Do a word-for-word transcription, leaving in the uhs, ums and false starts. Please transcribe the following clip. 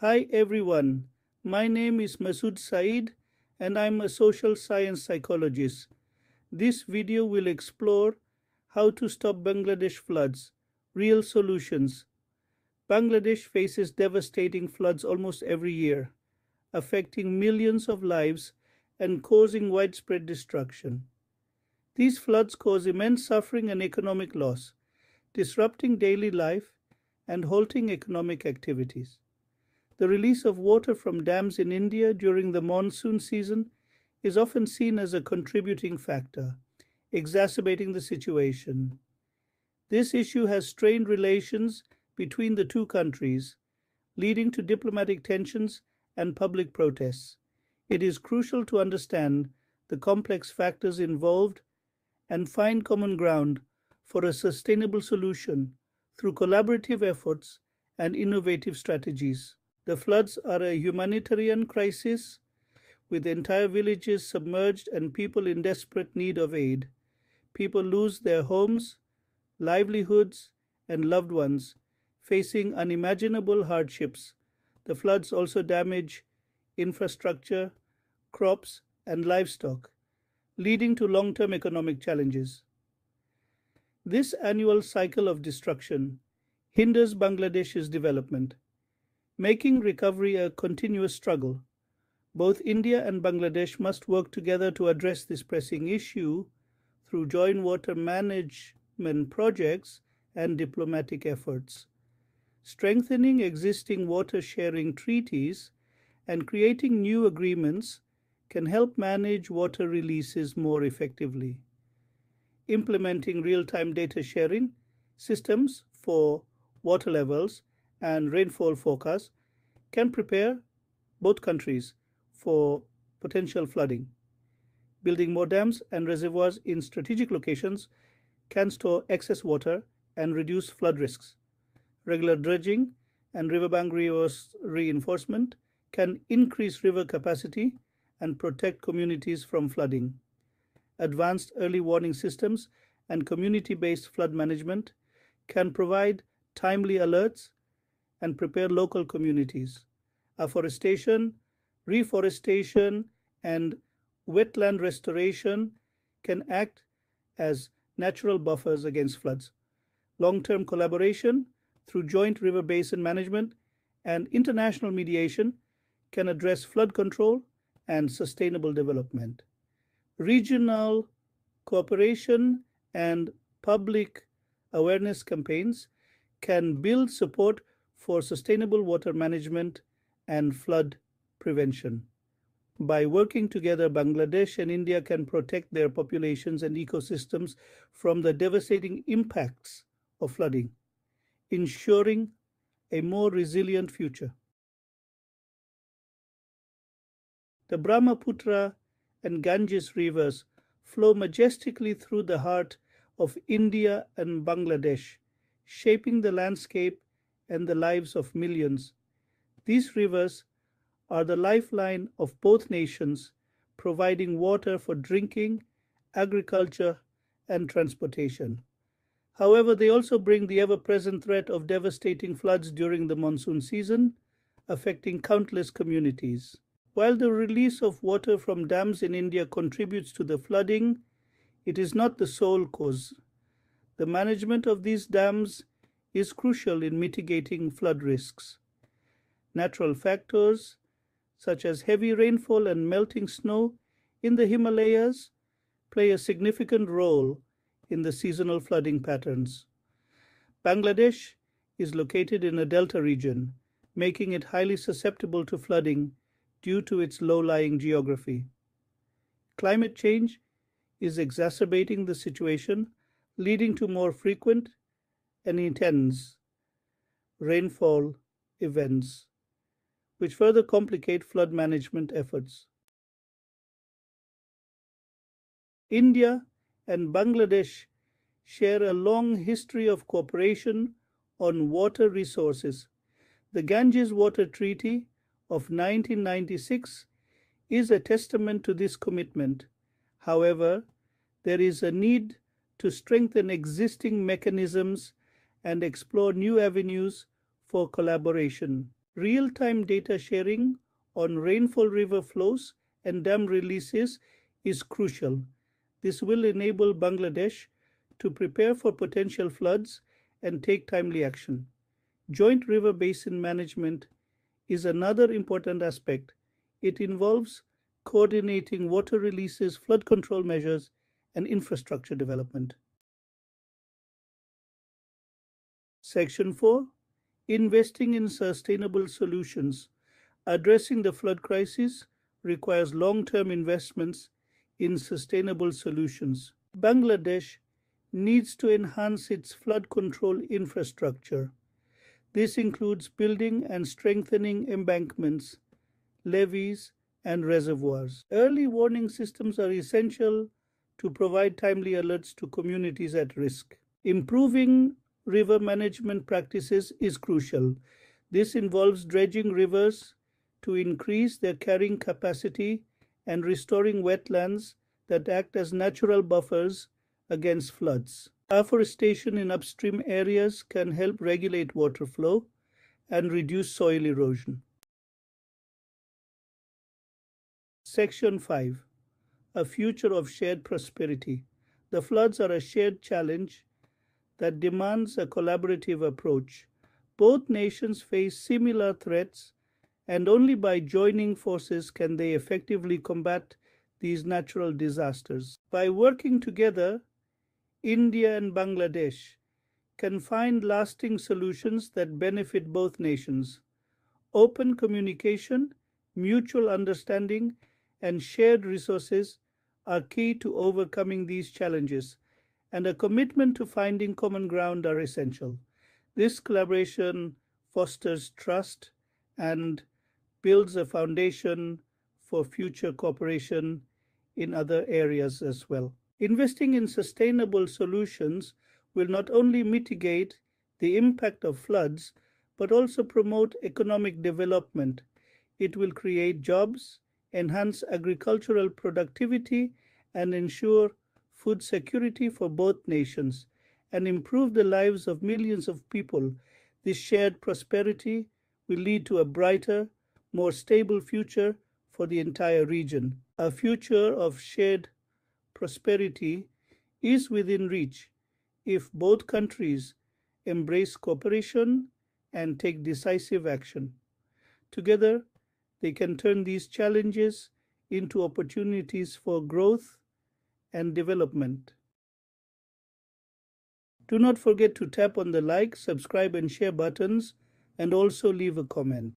Hi everyone, my name is Masood Saeed and I'm a social science psychologist. This video will explore how to stop Bangladesh floods, real solutions. Bangladesh faces devastating floods almost every year, affecting millions of lives and causing widespread destruction. These floods cause immense suffering and economic loss, disrupting daily life and halting economic activities. The release of water from dams in India during the monsoon season is often seen as a contributing factor, exacerbating the situation. This issue has strained relations between the two countries, leading to diplomatic tensions and public protests. It is crucial to understand the complex factors involved and find common ground for a sustainable solution through collaborative efforts and innovative strategies. The floods are a humanitarian crisis, with entire villages submerged and people in desperate need of aid. People lose their homes, livelihoods, and loved ones, facing unimaginable hardships. The floods also damage infrastructure, crops, and livestock, leading to long-term economic challenges. This annual cycle of destruction hinders Bangladesh's development, making recovery a continuous struggle. Both India and Bangladesh must work together to address this pressing issue through joint water management projects and diplomatic efforts. Strengthening existing water-sharing treaties and creating new agreements can help manage water releases more effectively. Implementing real-time data sharing systems for water levels and rainfall forecasts can prepare both countries for potential flooding. Building more dams and reservoirs in strategic locations can store excess water and reduce flood risks. Regular dredging and riverbank reinforcement can increase river capacity and protect communities from flooding. Advanced early warning systems and community-based flood management can provide timely alerts and prepare local communities. Afforestation, reforestation, and wetland restoration can act as natural buffers against floods. Long-term collaboration through joint river basin management and international mediation can address flood control and sustainable development. Regional cooperation and public awareness campaigns can build support for sustainable water management and flood prevention. By working together, Bangladesh and India can protect their populations and ecosystems from the devastating impacts of flooding, ensuring a more resilient future. The Brahmaputra and Ganges rivers flow majestically through the heart of India and Bangladesh, shaping the landscape and the lives of millions. These rivers are the lifeline of both nations, providing water for drinking, agriculture, and transportation. However, they also bring the ever-present threat of devastating floods during the monsoon season, affecting countless communities. While the release of water from dams in India contributes to the flooding, it is not the sole cause. The management of these dams is crucial in mitigating flood risks. Natural factors such as heavy rainfall and melting snow in the Himalayas play a significant role in the seasonal flooding patterns. Bangladesh is located in a delta region, making it highly susceptible to flooding due to its low-lying geography. Climate change is exacerbating the situation, leading to more frequent and intense rainfall events, which further complicate flood management efforts. India and Bangladesh share a long history of cooperation on water resources. The Ganges Water Treaty of nineteen ninety-six is a testament to this commitment. However, there is a need to strengthen existing mechanisms and explore new avenues for collaboration. real-time data sharing on rainfall, river flows, and dam releases is crucial. This will enable Bangladesh to prepare for potential floods and take timely action. Joint river basin management is another important aspect. It involves coordinating water releases, flood control measures, and infrastructure development. Section four. Investing in sustainable solutions. Addressing the flood crisis requires long-term investments in sustainable solutions. Bangladesh needs to enhance its flood control infrastructure. This includes building and strengthening embankments, levees, and reservoirs. Early warning systems are essential to provide timely alerts to communities at risk. Improving river management practices is crucial. This involves dredging rivers to increase their carrying capacity and restoring wetlands that act as natural buffers against floods. Afforestation in upstream areas can help regulate water flow and reduce soil erosion. Section five. A future of shared prosperity. The floods are a shared challenge that demands a collaborative approach. Both nations face similar threats, and only by joining forces can they effectively combat these natural disasters. By working together, India and Bangladesh can find lasting solutions that benefit both nations. Open communication, mutual understanding, and shared resources are key to overcoming these challenges, and a commitment to finding common ground are essential. This collaboration fosters trust and builds a foundation for future cooperation in other areas as well. Investing in sustainable solutions will not only mitigate the impact of floods, but also promote economic development. It will create jobs, enhance agricultural productivity, and ensure food security for both nations, and improve the lives of millions of people. This shared prosperity will lead to a brighter, more stable future for the entire region. A future of shared prosperity is within reach if both countries embrace cooperation and take decisive action. Together, they can turn these challenges into opportunities for growth and development. Do not forget to tap on the like, subscribe, and share buttons, and also leave a comment.